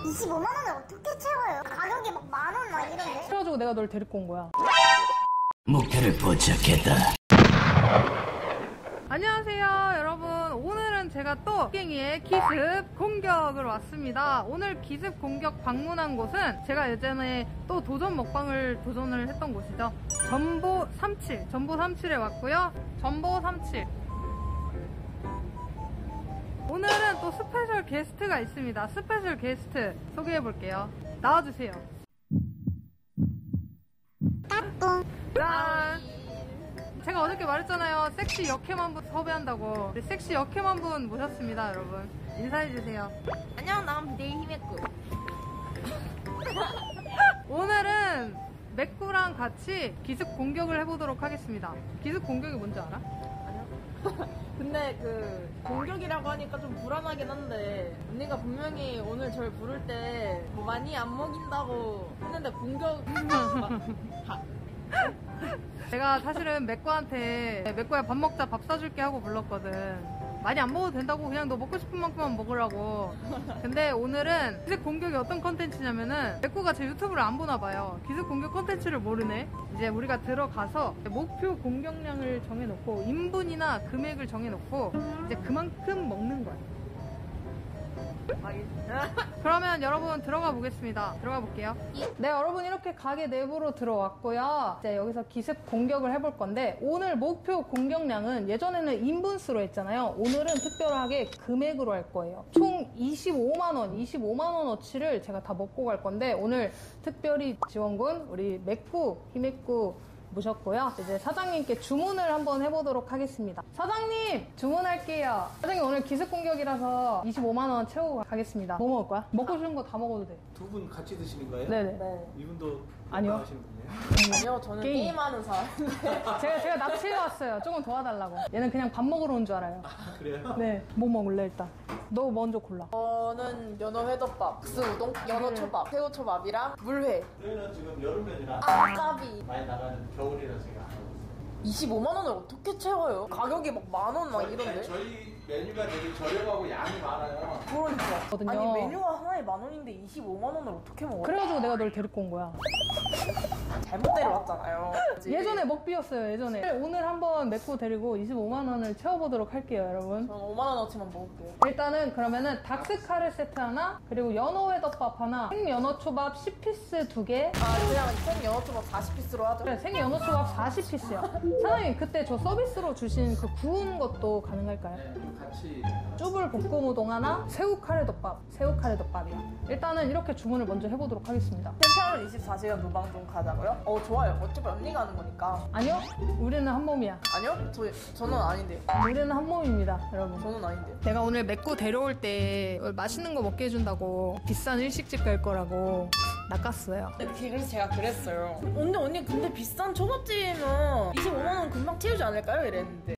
25만원을 어떻게 채워요? 가격이 막 만원 막 이런데? 그래가지고 내가 널 데리고 온 거야. 목표를 포착했다. 안녕하세요 여러분, 오늘은 제가 또 토깽이의 기습 공격을 왔습니다. 오늘 기습 공격 방문한 곳은 제가 예전에 또 도전 먹방을 도전을 했던 곳이죠. 점보 37, 점보 37에 왔고요. 점보 37 오늘은 또 스페셜 게스트가 있습니다. 스페셜 게스트 소개해볼게요. 나와주세요. 짠! 제가 어저께 말했잖아요. 섹시 역캠한분 섭외한다고. 섹시 역캠한분 모셨습니다. 여러분 인사해주세요. 안녕, 난 네이 히메꾸. 오늘은 메꾸랑 같이 기습 공격을 해보도록 하겠습니다. 기습 공격이 뭔지 알아? 근데 그 공격이라고 하니까 좀 불안하긴 한데, 언니가 분명히 오늘 절 부를 때 뭐 많이 안 먹인다고 했는데 공격. 제가 사실은 메꾸한테 메꾸야 밥 먹자, 밥 사줄게 하고 불렀거든. 많이 안 먹어도 된다고, 그냥 너 먹고 싶은 만큼만 먹으라고. 근데 오늘은 기습 공격이 어떤 컨텐츠냐면은, 메꾸가 제 유튜브를 안 보나 봐요. 기습 공격 컨텐츠를 모르네. 이제 우리가 들어가서 목표 공격량을 정해놓고 인분이나 금액을 정해놓고 이제 그만큼 먹는 거야. 그러면 여러분 들어가 보겠습니다. 들어가 볼게요. 네, 여러분 이렇게 가게 내부로 들어왔고요. 이제 여기서 기습 공격을 해볼 건데, 오늘 목표 공격량은 예전에는 인분수로 했잖아요. 오늘은 특별하게 금액으로 할 거예요. 총 25만원, 25만원어치를 제가 다 먹고 갈 건데, 오늘 특별히 지원군 우리 메꾸, 히메꾸 모셨고요. 이제 사장님께 주문을 한번 해보도록 하겠습니다. 사장님! 주문할게요. 사장님 오늘 기습 공격이라서 25만원 채우고 가겠습니다. 뭐 먹을 거야? 먹고 싶은 거 다 먹어도 돼. 두 분 같이 드시는 거예요? 네네. 네. 이분도 아니요. 아니요, 저는 게임하는 사람인데. 제가 납치해 왔어요. 조금 도와달라고. 얘는 그냥 밥 먹으러 온 줄 알아요. 아, 그래요? 네. 뭐 먹을래 일단? 너 먼저 골라. 저는 연어 회덮밥, 국수 우동, 연어 초밥, 새우 초밥이랑 물회. 저희는 지금 여름면이라 아까비 많이 나가는 겨울이라 제가 안 하고 있어요. 25만원을 어떻게 채워요? 가격이 막 만원 막 이런데? 저희 메뉴가 되게 저렴하고 양이 많아요. 그러니까. 아니 메뉴가 하나에 만원인데 25만원을 어떻게 먹어요? 그래가지고 내가 널 데리고 온 거야. 잘못 데려왔잖아요. 예전에 먹비였어요. 예전에. 오늘 한번 메꾸 데리고 25만원을 채워보도록 할게요 여러분. 저는 5만원어치만 먹을게요. 일단은 그러면은 닭스카레 세트 하나, 그리고 연어회덮밥 하나, 생연어초밥 10피스 두 개. 아 그냥 생연어초밥 40피스로 하죠. 그래, 생연어초밥 40피스요 사장님 그때 저 서비스로 주신 그 구운 것도 가능할까요? 네, 같이. 쭈불 볶음 우동 하나, 새우카레덮밥, 새우카레덮밥이요. 일단은 이렇게 주문을 먼저 해보도록 하겠습니다. 텐션을 24시간 노방종 가자고요? 어 좋아요. 어차피 언니가 하는 거니까. 아니요, 우리는 한 몸이야. 아니요, 저는 아닌데요. 우리는 한 몸입니다 여러분. 저는 아닌데요. 내가 오늘 메꾸 데려올 때 맛있는 거 먹게 해준다고 비싼 일식집 갈 거라고 낚았어요. 그래서 제가 그랬어요. 언니 근데 비싼 초밥집이면 25만원 금방 채우지 않을까요? 이랬는데.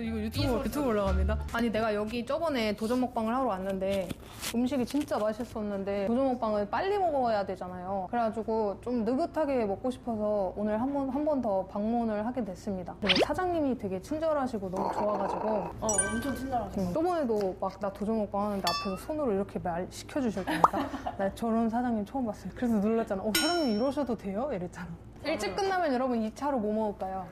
이거 유튜브 올라갑니다. 아니 내가 여기 저번에 도전 먹방을 하러 왔는데 음식이 진짜 맛있었는데, 도전 먹방은 빨리 먹어야 되잖아요. 그래가지고 좀 느긋하게 먹고 싶어서 오늘 한 번 더 방문을 하게 됐습니다. 사장님이 되게 친절하시고 너무 좋아가지고. 엄청 친절하시고. 저번에도 막 나 도전 먹방 하는데 앞에서 손으로 이렇게 말 시켜주실 거니까. 나 저런 사장님 처음 봤어요. 그래서 놀랐잖아. 사장님 이러셔도 돼요? 이랬잖아. 일찍 끝나면 여러분 2차로 뭐 먹을까요?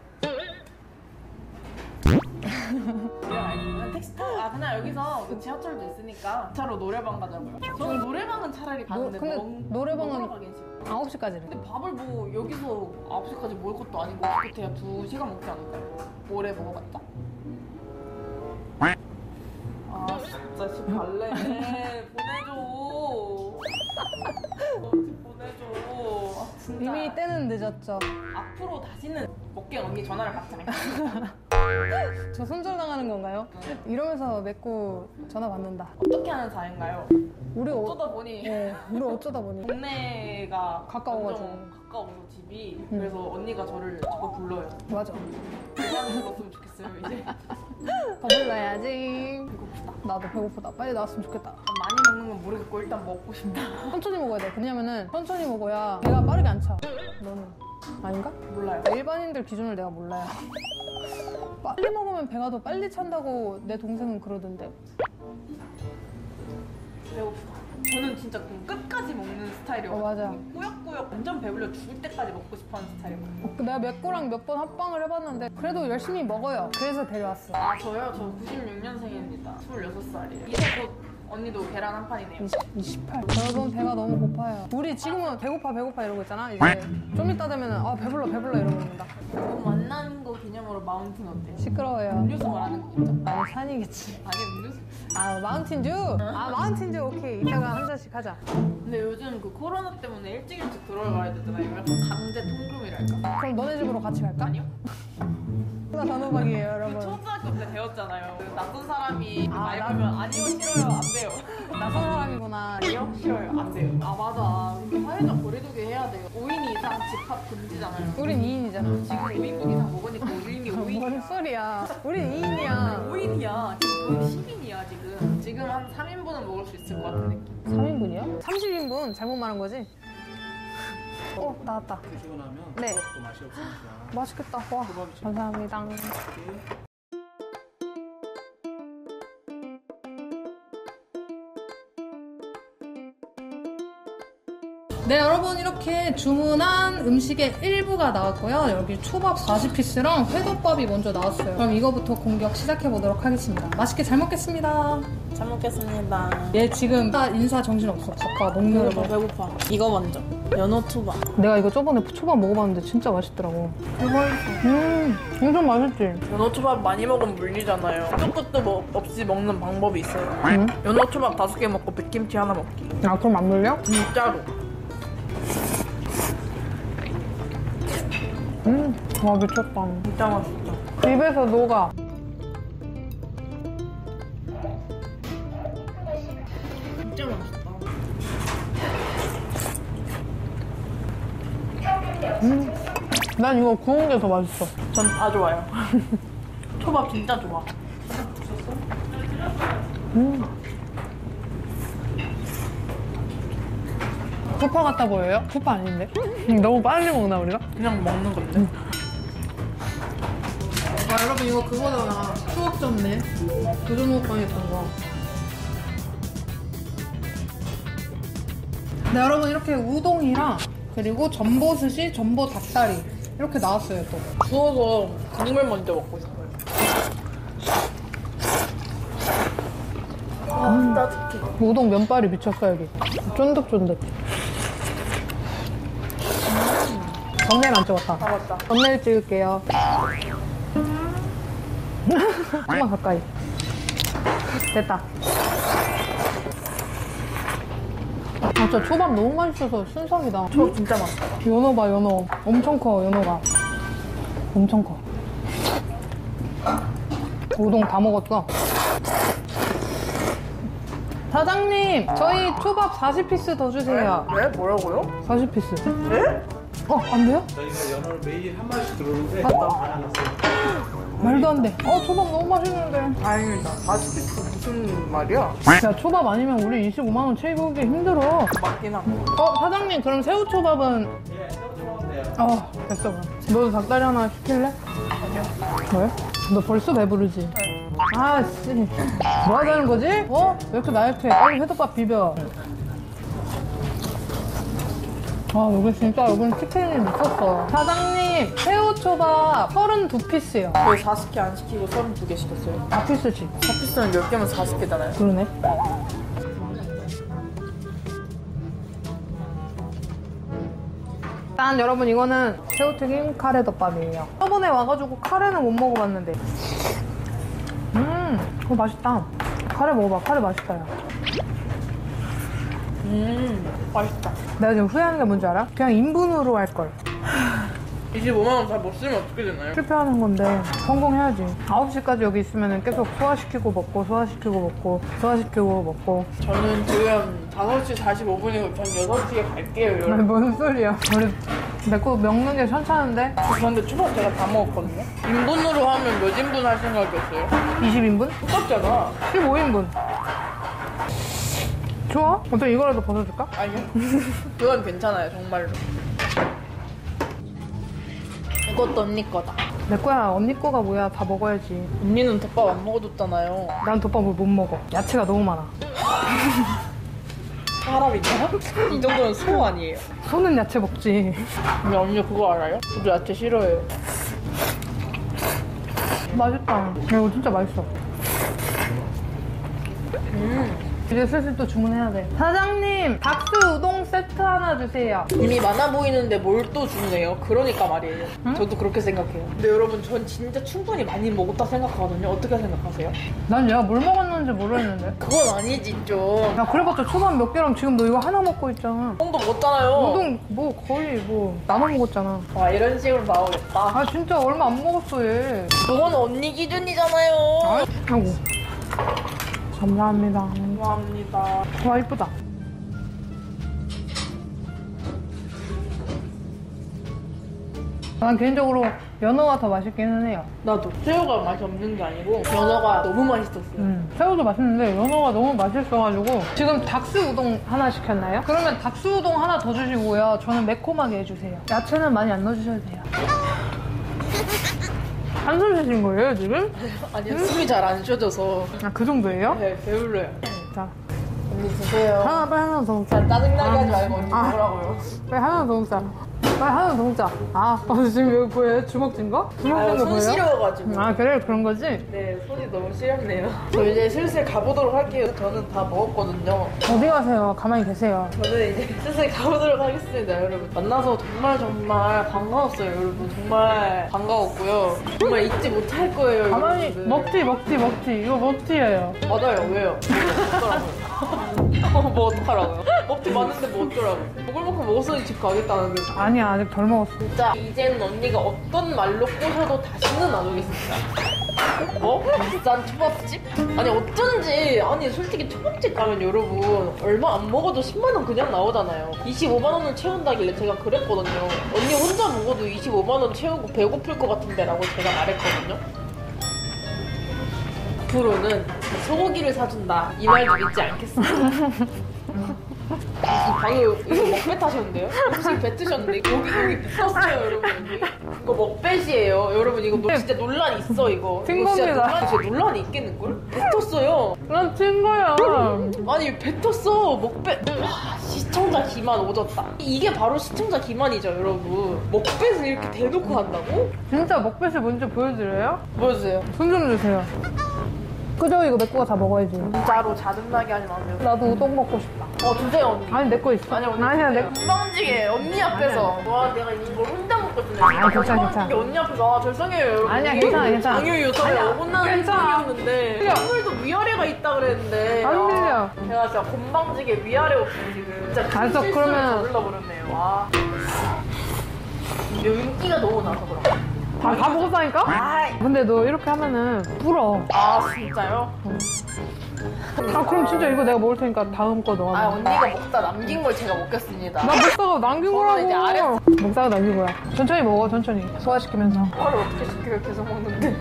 택시 타고. 그냥 여기서 지하철도 있으니까 차로 노래방 가자고요. 저는 노래방은 차라리 가는데. 근데 노래방은 9시까지래. 근데 밥을 뭐 여기서 9시까지 먹을 것도 아니고 그때야 2시간 먹지 않을까요? 오래 먹어봤자? 아 진짜 집 갈래. 보내줘. 집 보내줘. 아, 진짜. 이미 때는 늦었죠. 앞으로 다시는 먹게. 언니 전화를 받자니까. 저 손절당하는 건가요? 이러면서 메꾸 전화 받는다. 어떻게 하는 사이인가요? 우리 어쩌다 보니. 네, 우리 어쩌다 보니. 동네가 가까워가지고. 가까워서 집이. 그래서 언니가 저를 자꾸 불러요. 맞아. 대단한 거 없으면 좋겠어요 이제. 더 불러야지. 배고프다. 나도 배고프다. 빨리 나왔으면 좋겠다. 많이 먹는 건 모르겠고 일단 먹고 싶다. 천천히 먹어야 돼. 왜냐면은 천천히 먹어야 배가 빠르게 안 차. 너는 아닌가? 몰라요. 일반인들 기준을 내가 몰라요. 빨리 먹으면 배가 더 빨리 찬다고 내 동생은 그러던데. 저는 진짜 그 끝까지 먹는 스타일이어서 맞아. 꾸역꾸역 완전 배불려 죽을 때까지 먹고 싶어하는 스타일이거든요. 내가 메꾸랑 몇 번 합방을 해봤는데 그래도 열심히 먹어요. 그래서 데려왔어. 아 저요? 저 96년생입니다 26살이에요 이제 곧 언니도 계란 한 판이네요. 28. 여러분 배가 너무 고파요. 우리 지금은 배고파 배고파 이러고 있잖아. 이제 좀 이따 되면 아 배불러 배불러 이러고 있는다. 만난 거 기념으로 마운틴 어때요? 시끄러워요. 음료수 말하는 거겠죠? 아니 산이겠지. 아니 음료수? 아 마운틴듀? 아 마운틴듀 오케이. 이따가 한 잔씩 하자. 근데 요즘 그 코로나 때문에 일찍 들어가야 되잖아. 이거 약간 강제 통금이랄까? 그럼 너네 집으로 같이 갈까? 아니요. 단호박이에요 여러분. 초등학교 때 배웠잖아요. 그 낯선 사람이 말하면 아니요 싫어요 안 돼요. 낯선 사람이구나. 아니요 싫어요 안 돼요. 아 맞아. 근데 사회적 거리두기 해야 돼요. 5인 이상 집합 금지잖아요. 우린 2인이잖아. 지금 5인분 이상 먹으니까 5인이 5인이야. 뭔 소리야. 우린 2인이야. 5인이야. 지금 거의 10인이야 지금. 지금 한 3인분은 먹을 수 있을 것 같은 느낌. 3인분이요? 30인분 잘못 말한 거지? 어, 나왔다. 드시고 나면 네. 또 맛이 없으니까. 맛있겠다. 와, 감사합니다. 네, 여러분 이렇게 주문한 음식의 일부가 나왔고요. 여기 초밥 40피스랑 회덮밥이 먼저 나왔어요. 그럼 이거부터 공격 시작해보도록 하겠습니다. 맛있게 잘 먹겠습니다. 잘 먹겠습니다. 얘 지금 인사 정신없어. 바빠. 먹느라 배고파. 이거 먼저. 연어 초밥. 내가 이거 저번에 초밥 먹어봤는데 진짜 맛있더라고. 대박이다. 엄청 맛있지? 연어 초밥 많이 먹으면 물리잖아요. 끝도 없이 먹는 방법이 있어요. 연어 초밥 5개 먹고 백김치 하나 먹기. 아, 그럼 안 물려? 진짜로. 와 미쳤다. 진짜 맛있다. 입에서 녹아. 진짜 맛있다. 난 이거 구운 게 더 맛있어. 전 다 좋아요. 초밥 진짜 좋아. 쿠파 같아 보여요? 쿠파 아닌데? 너무 빨리 먹나 우리가? 그냥 먹는 건데. 아 여러분 이거 그거잖아. 추억 잡네. 도전 먹방 했던 거. 네 여러분 이렇게 우동이랑 그리고 전보 스시, 전보 닭다리 이렇게 나왔어요 또. 구워서 국물 먼저 먹고 싶어요. 아 따뜻해. 우동 면발이 미쳤어 여기. 쫀득쫀득. 썸네일 안 찍었다. 아, 맞다. 썸네일 찍을게요. 조금만 가까이. 됐다. 아, 진짜 초밥 너무 맛있어서 순삭이다. 초밥 진짜 맛있다. 연어 봐, 연어. 엄청 커, 연어가. 엄청 커. 우동 다 먹었어. 사장님, 저희 초밥 40피스 더 주세요. 네? 뭐라고요? 40피스. 네? 어, 안 돼요? 저희가 연어를 매일 한 마리씩 들어오는데 다 나눴어요. 말도 안 돼. 어, 초밥 너무 맛있는데. 아닙니다. 40피스 무슨 말이야? 야, 초밥 아니면 우리 25만 원 채우기 힘들어. 맞긴 하고. 어, 사장님 그럼 새우초밥은? 예, 새우초밥은 돼요. 어, 됐어 그럼. 너도 닭다리 하나 시킬래? 아니요. 왜? 너 벌써 배부르지? 네. 아, 씨. 뭐 하자는 거지? 어? 왜 이렇게 나약해? 빨리 회덮밥 비벼. 아 여기 진짜 여기는 치킨이 미쳤어. 사장님 새우초밥 32피스요. 저희 40개 안 시키고 32개 시켰어요. 4피스씩. 4피스는 10개면 40개잖아요. 그러네. 일단 여러분 이거는 새우튀김 카레덮밥이에요. 저번에 와가지고 카레는 못 먹어봤는데 그거 맛있다. 카레 먹어봐. 카레 맛있다 야. 맛있다. 내가 지금 후회하는 게 뭔지 알아? 그냥 인분으로 할걸. 25만 원 다 못 쓰면 어떻게 되나요? 실패하는 건데 성공해야지. 9시까지 여기 있으면 계속 소화시키고 먹고 소화시키고 먹고 소화시키고 먹고. 저는 지금 5시 45분이고 전 6시에 갈게요. 아니, 뭔 소리야. 우리 메꾸 먹는 게 편찮은데? 그런데 초밥 제가 다 먹었거든요? 인분으로 하면 몇 인분 할 생각이었어요? 20인분? 똑같잖아. 15인분. 좋아? 어때 이거라도 벗어줄까? 아니요. 그건 괜찮아요, 정말로. 이것도 언니 거다. 메꾸야, 언니 거가 뭐야? 다 먹어야지. 언니는 덮밥 안 먹어줬잖아요. 난 덮밥을 못 먹어. 야채가 너무 많아. 사람이냐? 이 정도면 소 아니에요? 소는 야채 먹지. 근데 언니 그거 알아요? 저도 야채 싫어해요. 맛있다. 이거 진짜 맛있어. 이제 슬슬 또 주문해야 돼. 사장님, 닭수 우동 세트 하나 주세요. 이미 많아 보이는데 뭘 또 주네요. 그러니까 말이에요. 응? 저도 그렇게 생각해요. 근데 여러분, 전 진짜 충분히 많이 먹었다 생각하거든요. 어떻게 생각하세요? 난 얘가 뭘 먹었는지 모르겠는데. 그건 아니지 좀. 야, 그래봤자 초반 몇 개랑 지금 너 이거 하나 먹고 있잖아. 우동도 먹었잖아요. 우동 뭐 거의 뭐 나눠 먹었잖아. 와, 이런 식으로 나오겠다. 아, 진짜 얼마 안 먹었어 얘. 그건 언니 기준이잖아요. 아이고. 감사합니다. 감사합니다. 와, 이쁘다. 난 개인적으로 연어가 더 맛있기는 해요. 나도. 새우가 맛이 없는 게 아니고 연어가 너무 맛있었어요. 새우도 맛있는데 연어가 너무 맛있어가지고. 지금 닭수 우동 하나 시켰나요? 그러면 닭수 우동 하나 더 주시고요. 저는 매콤하게 해주세요. 야채는 많이 안 넣어주셔도 돼요. 한숨 쉬신 거예요, 지금? 아니요, 숨이 잘 안 쉬어져서. 아, 그 정도예요? 네, 배불러요. 자, 언니 드세요. 하나, 빨리 하나 더 먹자. 짜증나게 하지 말고 언니 먹으라고요. 빨리 하나 더 먹자. 빨리 하나 더 먹자. 아, 지금 여기 뭐예요? 주먹진 거? 주먹진 거 뭐예요? 손 시려워가지고. 아, 그래요? 그런 거지? 네, 손이 너무 시렵네요. 저 이제 슬슬 가보도록 할게요. 저는 다 먹었거든요. 어디 가세요? 가만히 계세요. 저는 이제 슬슬 가보도록 하겠습니다, 여러분. 만나서 정말 반가웠어요, 여러분. 정말 반가웠고요. 정말 잊지 못할 거예요, 가만히 여러분들. 먹지. 이거 먹지예요. 맞아요, 왜요? 뭐 어떡하라고요? 먹지 많은데 뭐 어쩌라고요? 먹을 만큼 먹었으니 집 가겠다는데. 아니야, 아직 덜 먹었어. 진짜 이제는 언니가 어떤 말로 꼬셔도 다시는 안 오겠습니다. 어? 비싼 초밥집? 아니 어쩐지, 아니 솔직히 초밥집 가면 여러분 얼마 안 먹어도 10만 원 그냥 나오잖아요. 25만 원을 채운다길래 제가 그랬거든요. 언니 혼자 먹어도 25만 원 채우고 배고플 것 같은데 라고 제가 말했거든요. 앞으로는 소고기를 사준다 이 말도 믿지 않겠습니다. 방에 이거 먹배 타셨는데요? 음식 뱉으셨는데 고기 붙었어요 여러분. 이거 먹배시예요 여러분. 이거 진짜 논란 있어 이거. 튕겁니다. 진짜 논란이 있겠는걸? 뱉었어요. 난 튕거야. 아니 뱉었어. 먹배. 와, 시청자 기만 오졌다. 이게 바로 시청자 기만이죠 여러분. 먹배를 이렇게 대놓고 한다고? 진짜 먹배시 뭔지 보여드려요? 보여주세요. 손 좀 주세요. 그죠? 이거 메꾸가 다 먹어야지. 진짜로 짜증나게 하지 마세요. 나도 우동 먹고 싶다. 주세요 언니. 아니 내 거 있어. 아니 언니. 아니야 내 거. 건방지게 언니 앞에서. 와, 내가 이걸 혼자 먹고 싶네. 아, 괜찮아. 언니 앞에서. 아, 죄송해요 여러분. 아니야 괜찮아. 장유유 저번에 어긋나는 행동이었는데 선물도 위아래가 있다 그랬는데. 안 들려. 제가 진짜 건방지게 위아래 없이 지금 진짜 큰 실수를 저질러버렸네요. 와. 윤기가 너무 나서 그런가? 다 먹었다니까? 아이. 근데 너 이렇게 하면은 불어. 아, 진짜요? 응. 아, 그럼 진짜 이거 내가 먹을 테니까 다음 거 너가. 아, 언니가 먹다 남긴 걸 제가 먹겠습니다. 나 먹다가 남긴 거라고. 이제 아래... 먹다가 남긴 거야. 천천히 먹어, 천천히. 소화시키면서. 소화를 어떻게 시켜요? 계속 먹는데.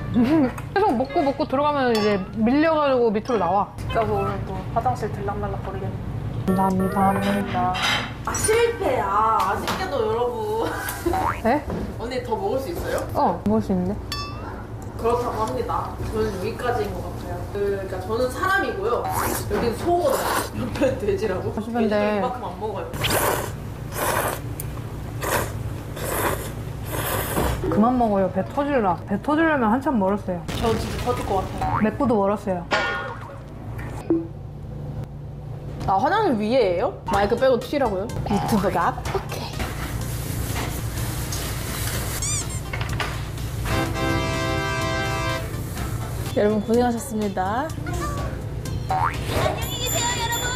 계속 먹고 들어가면 이제 밀려가지고 밑으로 나와. 집 가서 오늘 또 화장실 들락날락 거리겠네. 감사합니다. 아, 실패야. 아쉽게도 여러분. 네? 언니 더 먹을 수 있어요? 어, 먹을 수 있는데. 그렇다고 합니다. 저는 여기까지인 것 같아요. 그러니까 저는 사람이고요. 여기는 소거든요. 옆에 돼지라고? 돼지도 이만큼 안 먹어요. 그만 먹어요. 배 터질라. 배 터지려면 한참 멀었어요. 저 진짜 터질 것 같아요. 메꾸도 멀었어요. 아, 화장실 위에예요? 마이크 빼고 튀라고요? 유튜브가 오케이. 여러분 고생하셨습니다. 안녕히 계세요 여러분.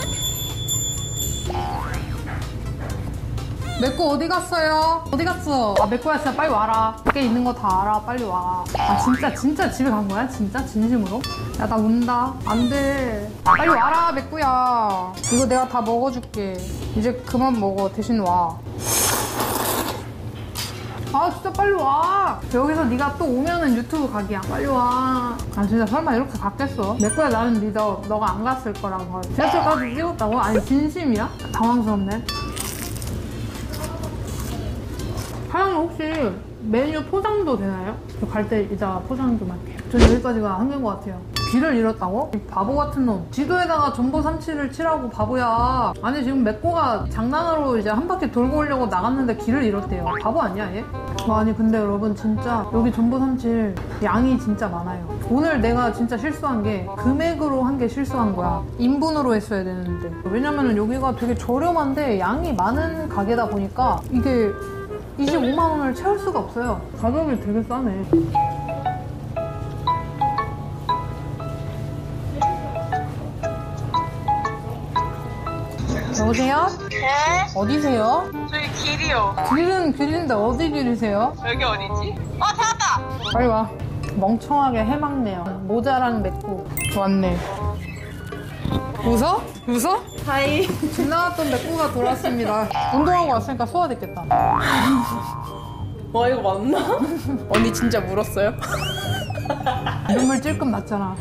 메꾸 어디 갔어요? 어디 갔어? 아, 메꾸야 진짜 빨리 와라. 밖에 있는 거 다 알아. 빨리 와. 아, 진짜 집에 간 거야? 진짜? 진심으로? 야, 나 운다. 안 돼. 빨리 와라 메꾸야. 이거 내가 다 먹어줄게. 이제 그만 먹어. 대신 와. 아, 진짜 빨리 와. 여기서 네가 또 오면은 유튜브 각이야. 빨리 와. 아, 진짜 설마 이렇게 갔겠어? 메꾸야 나는 믿어. 너가 안 갔을 거라고. 지하철까지 찍었다고? 아니 진심이야? 당황스럽네. 사장님 혹시 메뉴 포장도 되나요? 갈 때 이따 포장 좀 할게요. 전 여기까지가 한계인 것 같아요. 길을 잃었다고? 이 바보 같은 놈. 지도에다가 점보 37을 치라고, 바보야. 아니 지금 메꾸가 장난으로 이제 한 바퀴 돌고 오려고 나갔는데 길을 잃었대요. 바보 아니야 얘? 아니 근데 여러분 진짜 여기 점보 37 양이 진짜 많아요. 오늘 내가 진짜 실수한 게 금액으로 한 게 실수한 거야. 인분으로 했어야 되는데. 왜냐면은 여기가 되게 저렴한데 양이 많은 가게다 보니까 이게 25만원을 채울 수가 없어요. 가격이 되게 싸네. 여보세요? 네? 어디세요? 저희 길이요. 길은 길인데 어디 길이세요? 여기 어디지? 어 찾았다! 빨리 와. 멍청하게 해막네요. 모자랑 메꾸 왔네. 웃어? 웃어? 하이. 지나갔던 메꾸가 돌았습니다. 운동하고 왔으니까 소화됐겠다. 와 이거 맞나? 언니 진짜 물었어요? 눈물 찔끔 났잖아.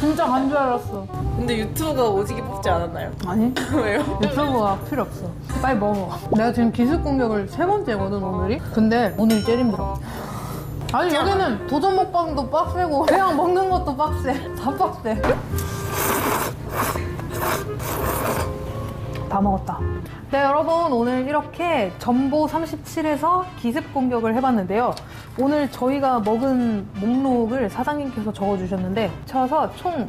진짜 간 줄 알았어. 근데 유튜브가 오지게 뽑지 않았나요? 아니. 왜요? 유튜브가 필요 없어. 빨리 먹어. 내가 지금 기습 공격을 3번째거든 오늘이? 근데 오늘 제일 힘들어. 아니 여기는 도전 먹방도 빡세고 그냥 먹는 것도 빡세. 다 빡세. 다 먹었다. 네 여러분 오늘 이렇게 점보 37에서 기습 공격을 해봤는데요. 오늘 저희가 먹은 목록을 사장님께서 적어주셨는데 쳐서 총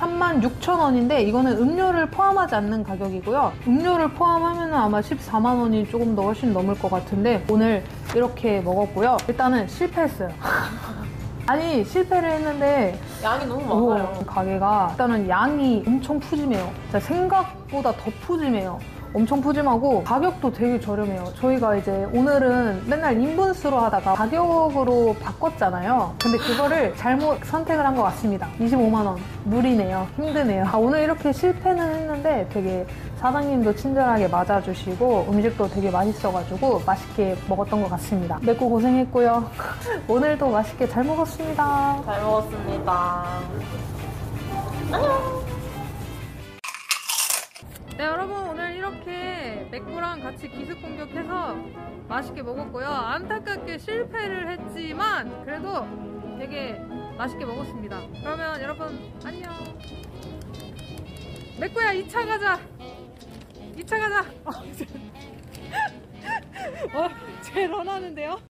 136,000원인데 이거는 음료를 포함하지 않는 가격이고요. 음료를 포함하면 아마 140,000원이 조금 더 훨씬 넘을 것 같은데 오늘 이렇게 먹었고요. 일단은 실패했어요. 아니 실패를 했는데 양이 너무 많아요. 가게가 일단은 양이 엄청 푸짐해요. 진짜 생각보다 더 푸짐해요. 엄청 푸짐하고 가격도 되게 저렴해요. 저희가 이제 오늘은 맨날 인분수로 하다가 가격으로 바꿨잖아요. 근데 그거를 잘못 선택을 한 것 같습니다. 25만원 무리네요. 힘드네요. 아, 오늘 이렇게 실패는 했는데 되게 사장님도 친절하게 맞아주시고 음식도 되게 맛있어가지고 맛있게 먹었던 것 같습니다. 메꾸 고생했고요. 오늘도 맛있게 잘 먹었습니다. 잘 먹었습니다. 안녕. 네 여러분 오늘 이렇게 메꾸랑 같이 기습 공격해서 맛있게 먹었고요. 안타깝게 실패를 했지만 그래도 되게 맛있게 먹었습니다. 그러면 여러분 안녕. 메꾸야 2차 가자. 2차 가자. 제 런하는데요.